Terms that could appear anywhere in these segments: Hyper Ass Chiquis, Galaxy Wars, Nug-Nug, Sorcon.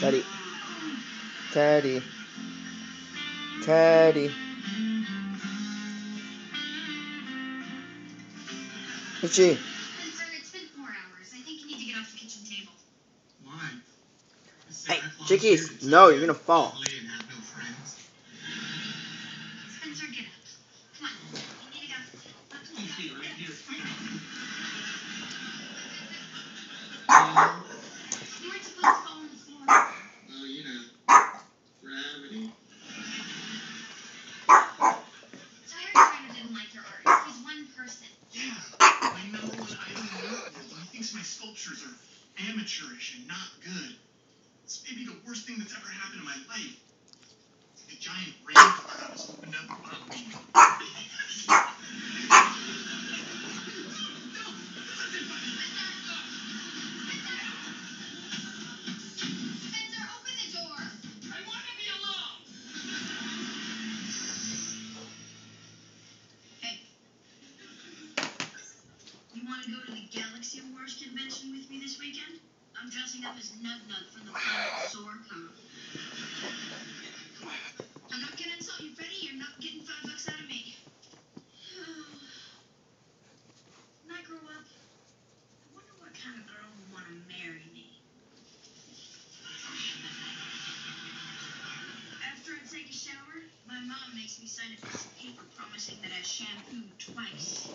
Teddy. Teddy. Teddy. Itchy. I'm sorry, it's been 4 hours. I think you need to get off the kitchen table. Why? Hey, Chiquis, no, you're gonna fall. Amateurish and not good. It's maybe the worst thing that's ever happened in my life. The giant rainforest was opened up above me. Galaxy Wars convention with me this weekend? I'm dressing up as Nug-Nug from the planet Sorcon. I'm not gonna insult you, Freddy. You're not getting $5 out of me. When I grow up, I wonder what kind of girl would want to marry me. After I take a shower, my mom makes me sign a piece of paper promising that I shampoo twice.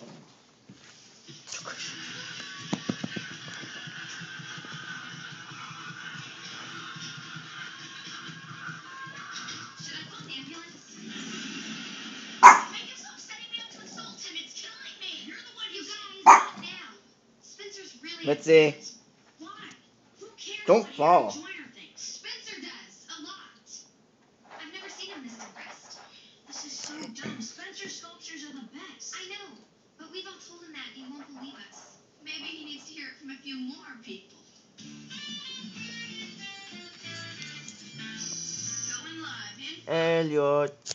Let's see. Why? Who cares? Don't fall. Spencer does a lot. I've never seen him this depressed. This is so dumb. Spencer's sculptures are the best. I know, but we've all told him that and he won't believe us. Maybe he needs to hear it from a few more people. Going live in Elliot.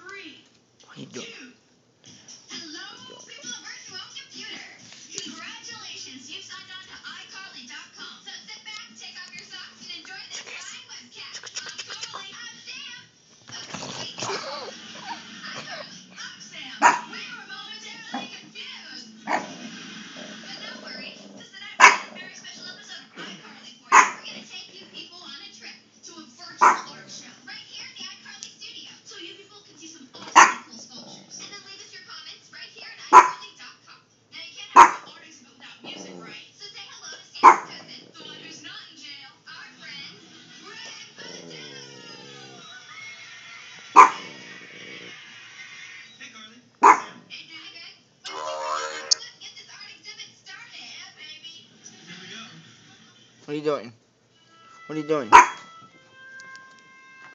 4, 3. What are you doing? What are you doing? What are you doing?